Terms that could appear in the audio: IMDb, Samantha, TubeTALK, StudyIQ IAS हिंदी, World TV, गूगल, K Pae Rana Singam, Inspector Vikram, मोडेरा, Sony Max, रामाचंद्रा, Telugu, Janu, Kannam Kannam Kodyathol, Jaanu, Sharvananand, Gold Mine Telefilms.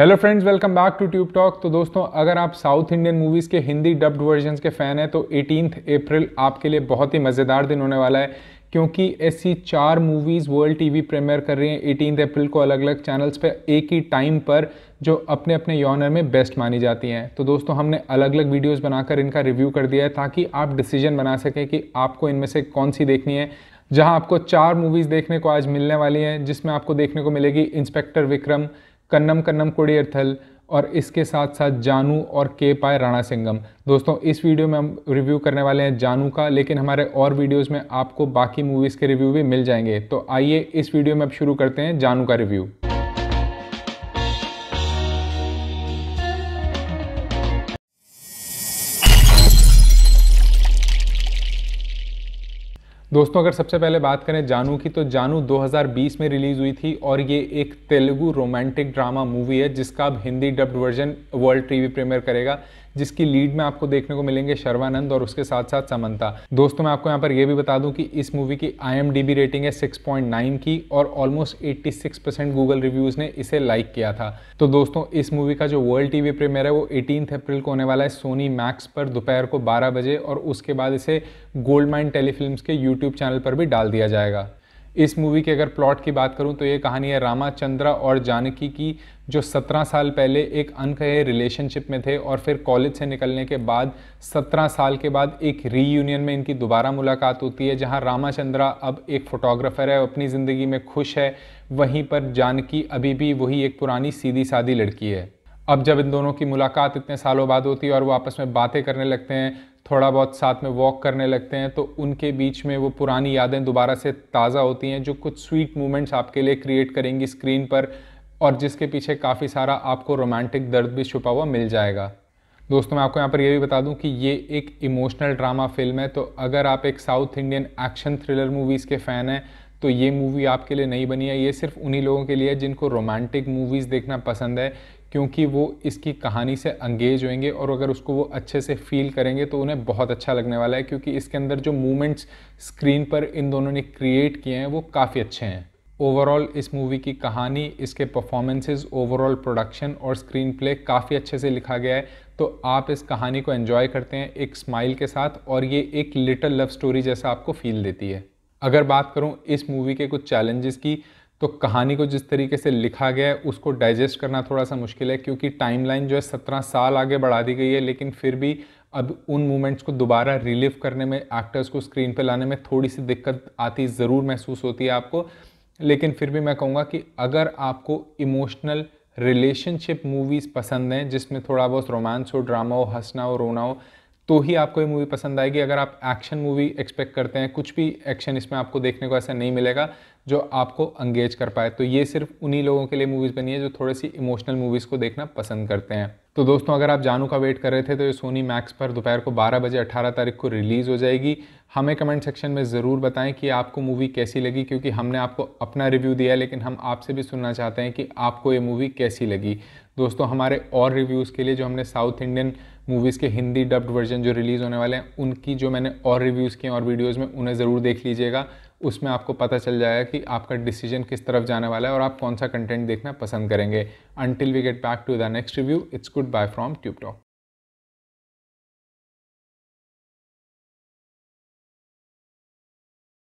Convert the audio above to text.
Hello friends, welcome back to Tube Talk. तो दोस्तों, अगर आप साउथ इंडियन मूवीज़ के हिंदी डब्ड वर्जन्स के फ़ैन हैं तो 18 अप्रैल आपके लिए बहुत ही मज़ेदार दिन होने वाला है, क्योंकि ऐसी 4 मूवीज़ वर्ल्ड टीवी प्रीमियर कर रही हैं 18 अप्रैल को अलग अलग चैनल्स पे एक ही टाइम पर, जो अपने अपने जॉनर में बेस्ट मानी जाती हैं। तो दोस्तों, हमने अलग अलग वीडियोज़ बनाकर इनका रिव्यू कर दिया है ताकि आप डिसीजन बना सकें कि आपको इनमें से कौन सी देखनी है। जहाँ आपको 4 मूवीज़ देखने को आज मिलने वाली हैं, जिसमें आपको देखने को मिलेगी इंस्पेक्टर विक्रम, कन्नम कन्नम कोडियथल और इसके साथ साथ जानू और के पाए राणा सिंगम। दोस्तों, इस वीडियो में हम रिव्यू करने वाले हैं जानू का, लेकिन हमारे और वीडियोस में आपको बाकी मूवीज़ के रिव्यू भी मिल जाएंगे। तो आइए इस वीडियो में अब शुरू करते हैं जानू का रिव्यू। दोस्तों, अगर सबसे पहले बात करें जानू की, तो जानू 2020 में रिलीज़ हुई थी और ये एक तेलुगु रोमांटिक ड्रामा मूवी है जिसका अब हिंदी dubbed version world TV premiere करेगा, जिसकी लीड में आपको देखने को मिलेंगे शर्वानंद और उसके साथ साथ समंता। दोस्तों, मैं आपको यहाँ पर यह भी बता दूँ कि इस मूवी की IMDb रेटिंग है 6.9 की और ऑलमोस्ट 86% गूगल रिव्यूज़ ने इसे लाइक किया था। तो दोस्तों, इस मूवी का जो वर्ल्ड टीवी प्रीमियर है वो 18 अप्रैल को होने वाला है सोनी मैक्स पर दोपहर को 12 बजे, और उसके बाद इसे गोल्ड माइन टेलीफिल्म्स के यूट्यूब चैनल पर भी डाल दिया जाएगा। इस मूवी के अगर प्लॉट की बात करूं तो ये कहानी है रामाचंद्रा और जानकी की, जो 17 साल पहले एक अनकहे रिलेशनशिप में थे और फिर कॉलेज से निकलने के बाद 17 साल के बाद एक रीयूनियन में इनकी दोबारा मुलाकात होती है, जहां रामाचंद्रा अब एक फ़ोटोग्राफ़र है, अपनी ज़िंदगी में खुश है, वहीं पर जानकी अभी भी वही एक पुरानी सीधी सादी लड़की है। अब जब इन दोनों की मुलाकात इतने सालों बाद होती है और वो आपस में बातें करने लगते हैं, थोड़ा बहुत साथ में वॉक करने लगते हैं, तो उनके बीच में वो पुरानी यादें दोबारा से ताज़ा होती हैं, जो कुछ स्वीट मोमेंट्स आपके लिए क्रिएट करेंगी स्क्रीन पर, और जिसके पीछे काफ़ी सारा आपको रोमांटिक दर्द भी छुपा हुआ मिल जाएगा। दोस्तों, मैं आपको यहाँ पर यह भी बता दूँ कि ये एक इमोशनल ड्रामा फिल्म है, तो अगर आप एक south Indian action thriller movies के फ़ैन हैं तो ये मूवी आपके लिए नहीं बनी है। ये सिर्फ उन्हीं लोगों के लिए है जिनको रोमांटिक मूवीज़ देखना पसंद है, क्योंकि वो इसकी कहानी से एंगेज होंगे और अगर उसको वो अच्छे से फील करेंगे तो उन्हें बहुत अच्छा लगने वाला है, क्योंकि इसके अंदर जो मूवमेंट्स स्क्रीन पर इन दोनों ने क्रिएट किए हैं वो काफ़ी अच्छे हैं। ओवरऑल इस मूवी की कहानी, इसके परफॉर्मेंसेस, ओवरऑल प्रोडक्शन और स्क्रीन प्ले काफ़ी अच्छे से लिखा गया है, तो आप इस कहानी को एंजॉय करते हैं एक स्माइल के साथ, और ये एक लिटिल लव स्टोरी जैसा आपको फील देती है। अगर बात करूँ इस मूवी के कुछ चैलेंजेस की, तो कहानी को जिस तरीके से लिखा गया है उसको डाइजेस्ट करना थोड़ा सा मुश्किल है, क्योंकि टाइमलाइन जो है 17 साल आगे बढ़ा दी गई है, लेकिन फिर भी अब उन मोमेंट्स को दोबारा रिलीव करने में, एक्टर्स को स्क्रीन पर लाने में थोड़ी सी दिक्कत आती ज़रूर महसूस होती है आपको। लेकिन फिर भी मैं कहूँगा कि अगर आपको इमोशनल रिलेशनशिप मूवीज़ पसंद हैं, जिसमें थोड़ा बहुत रोमांस हो, ड्रामा हो, हंसना हो, रोना हो, तो ही आपको ये मूवी पसंद आएगी। अगर आप एक्शन मूवी एक्सपेक्ट करते हैं, कुछ भी एक्शन इसमें आपको देखने को ऐसा नहीं मिलेगा जो आपको एंगेज कर पाए, तो ये सिर्फ उन्हीं लोगों के लिए मूवीज़ बनी है जो थोड़ी सी इमोशनल मूवीज़ को देखना पसंद करते हैं। तो दोस्तों, अगर आप जानू का वेट कर रहे थे तो ये सोनी मैक्स पर दोपहर को 12 बजे 18 तारीख को रिलीज़ हो जाएगी। हमें कमेंट सेक्शन में ज़रूर बताएं कि आपको मूवी कैसी लगी, क्योंकि हमने आपको अपना रिव्यू दिया है, लेकिन हम आपसे भी सुनना चाहते हैं कि आपको ये मूवी कैसी लगी। दोस्तों, हमारे और रिव्यूज़ के लिए, जो हमने साउथ इंडियन मूवीज़ के हिंदी डब्ड वर्जन जो रिलीज़ होने वाले हैं उनकी जो मैंने और रिव्यूज़ किए और वीडियोज़ में, उन्हें ज़रूर देख लीजिएगा। उसमें आपको पता चल जाएगा कि आपका डिसीजन किस तरफ जाने वाला है और आप कौन सा कंटेंट देखना पसंद करेंगे। Until we get back to the next review, it's goodbye from Tube talk.